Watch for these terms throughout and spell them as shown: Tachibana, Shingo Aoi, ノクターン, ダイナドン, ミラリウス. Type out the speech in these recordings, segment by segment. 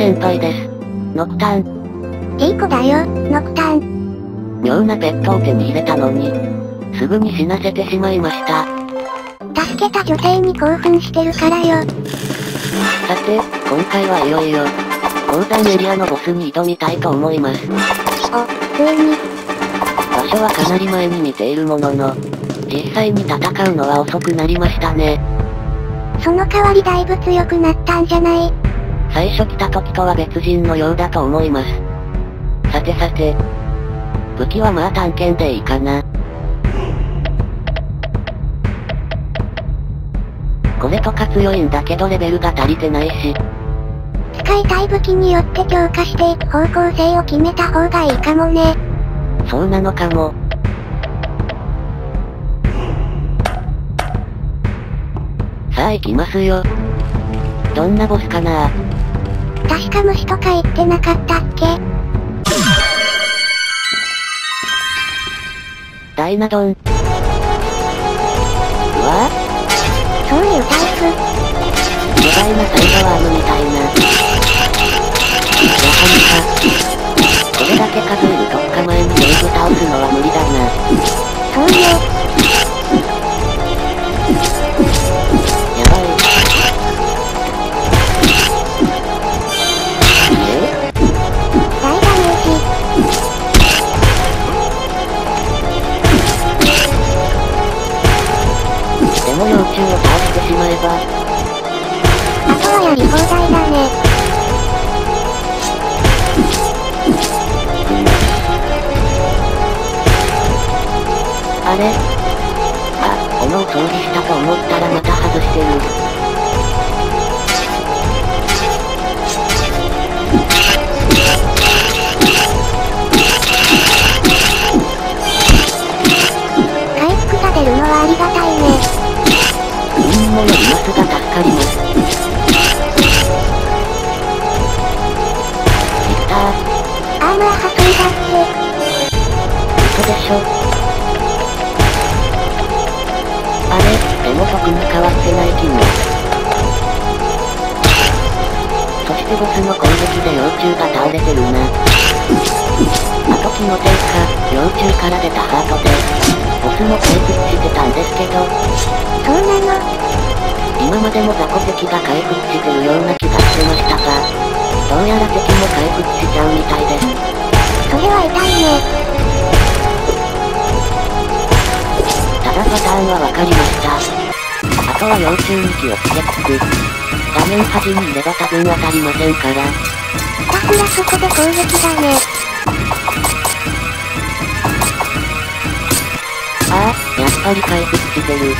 先輩です。ノクターン。いい子だよ、ノクターン。妙なペットを手に入れたのに、すぐに死なせてしまいました。助けた女性に興奮してるからよ。さて、今回はいよいよ、鉱山エリアのボスに挑みたいと思います。お、ついに。場所はかなり前に似ているものの、実際に戦うのは遅くなりましたね。その代わりだいぶ強くなったんじゃない？最初来た時とは別人のようだと思います。さてさて、武器はまあ探検でいいかな。これとか強いんだけどレベルが足りてないし、使いたい武器によって強化していく方向性を決めた方がいいかもね。そうなのかも。さあ行きますよ。どんなボスかな？確か虫とか言ってなかったっけ？ダイナドン。うわぁ、そういうタイプ。巨大なサイドワームみたいな。なかなかこれだけ数えると捕まえに全部倒すのは無理だな。そうよ。を倒してしまえばあとはやり放題だね。あれ？あ、斧を掃除したと思ったらまた外してる。回復が出るのはありがたいね。もう今すぐ助かります。いったー。アーマー破壊だって嘘でしょ。あれ、でも特に変わってない気も。そしてボスの攻撃で幼虫が倒れてるな。あと気のせいか、幼虫から出たハートでボスも攻撃してたんですけど。そうなの。今までも雑魚敵が回復してるような気がしてましたが、どうやら敵も回復しちゃうみたいです。それは痛いね。ただパターンは分かりました。あとは幼虫に気をつけつつ、画面端に入れば多分当たりませんから。ひたすらそこで攻撃だね。ああ、やっぱり回復してる。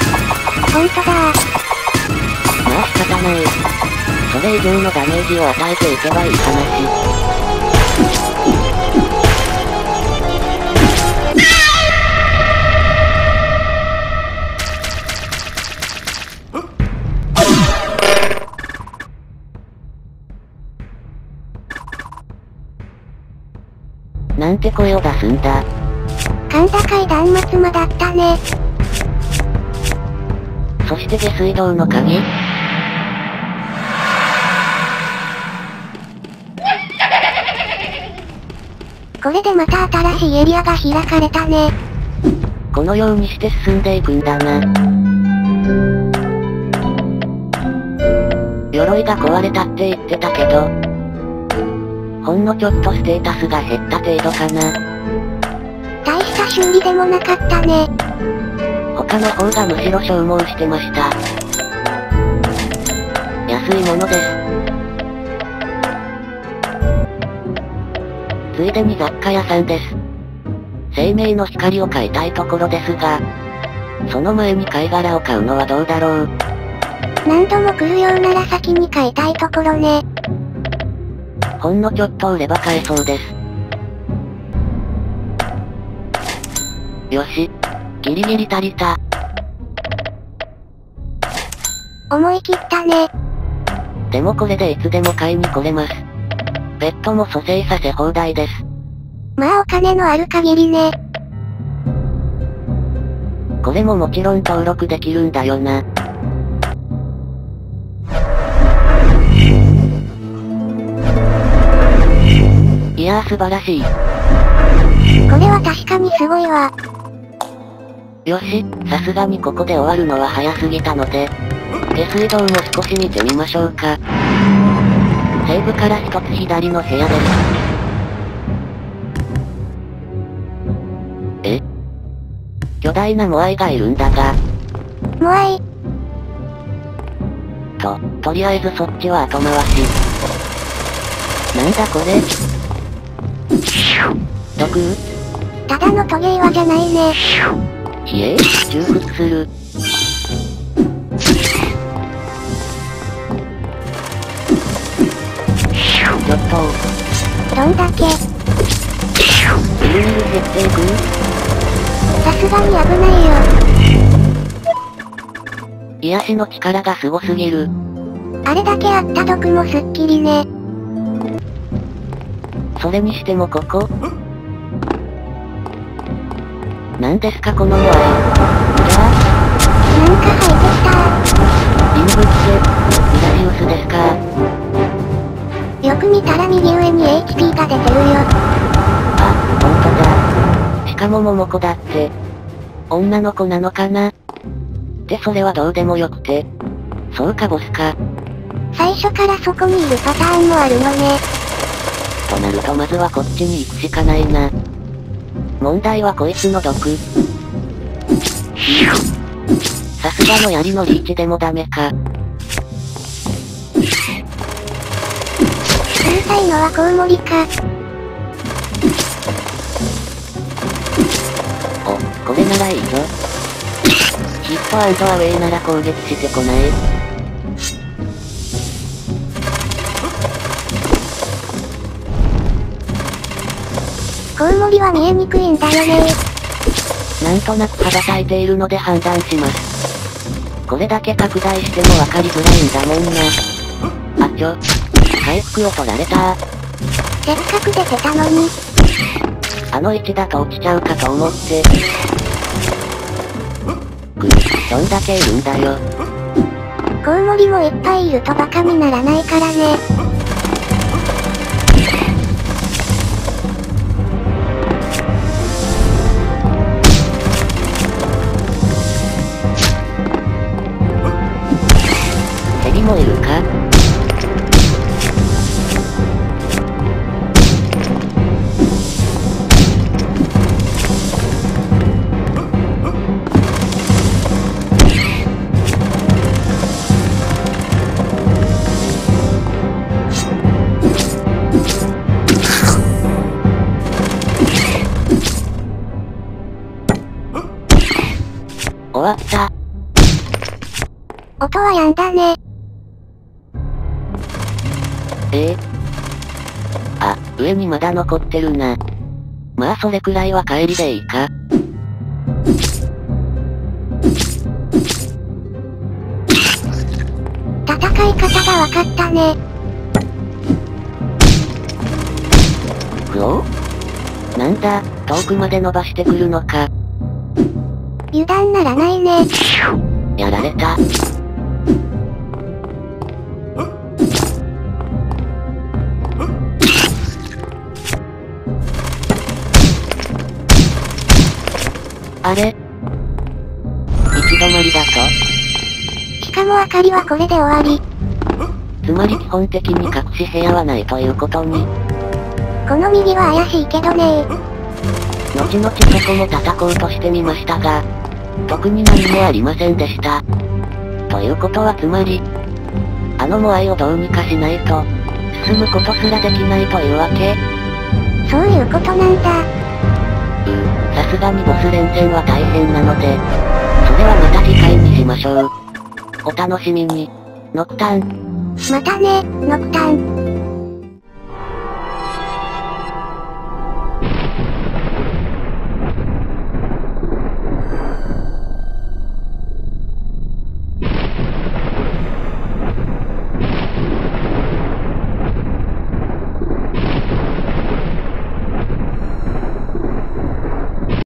ほんとだー。まあ仕方ない。それ以上のダメージを与えていけばいい話。なんて声を出すんだ。甲高い断末魔だったね。そして下水道の鍵？これでまた新しいエリアが開かれたね。このようにして進んでいくんだな。鎧が壊れたって言ってたけど、ほんのちょっとステータスが減った程度かな。大した修理でもなかったね。他の方がむしろ消耗してました。安いものです。ついでに雑貨屋さんです。生命の光を買いたいところですが、その前に貝殻を買うのはどうだろう。何度も来るようなら先に買いたいところね。ほんのちょっと売れば買えそうです。よし、ギリギリ足りた。思い切ったね。でもこれでいつでも買いに来れます。ペットも蘇生させ放題です。まあお金のある限りね。これももちろん登録できるんだよな。やー素晴らしい。これは確かにすごいわ。よし、さすがにここで終わるのは早すぎたので、下水道も少し見てみましょうか。西部から一つ左の部屋です。え？巨大なモアイがいるんだが。モアイ？とりあえずそっちは後回し。なんだこれ？毒？ただのトゲ岩じゃないね。ひえ？重複する。ちょっと。どんだけ。ぐるぐる減っていく？さすがに危ないよ。癒しの力がすごすぎる。あれだけあった毒もすっきりね。それにしてもここ？なんですかこのモアイ。なんか生えてきた。リングって、ミラリウスですか？よく見たら右上に HP が出てるよ。あ、ほんとだ。しかも桃子だって。女の子なのかな？で、それはどうでもよくて。そうかボスか。最初からそこにいるパターンもあるのね。となるとまずはこっちに行くしかないな。問題はこいつの毒。さすがの槍のリーチでもダメか。小さいのはコウモリか。お、これならいいぞ。ヒット&アウェイなら攻撃してこない。コウモリは見えにくいんだよね。なんとなく羽ばたいているので判断します。これだけ拡大してもわかりづらいんだもんな。あちょ、回復を取られた。せっかく出てたのに。あの位置だと落ちちゃうかと思って。どんだけいるんだよ。コウモリもいっぱいいるとバカにならないからね。ヘビもいるか？終わった。音はやんだね。あ、上にまだ残ってるな。まあそれくらいは帰りでいいか。戦い方がわかったね。クオ？なんだ、遠くまで伸ばしてくるのか。油断ならないね。やられた。あれ？行き止まりだと？しかも明かりはこれで終わり。つまり基本的に隠し部屋はないということに。この右は怪しいけどねー。後々そこも叩こうとしてみましたが、特に何もありませんでした。ということはつまり、あのモアイをどうにかしないと、進むことすらできないというわけ？そういうことなんだ。さすがにボス連戦は大変なので、それはまた次回にしましょう。お楽しみに。ノクターン。またね、ノクターン。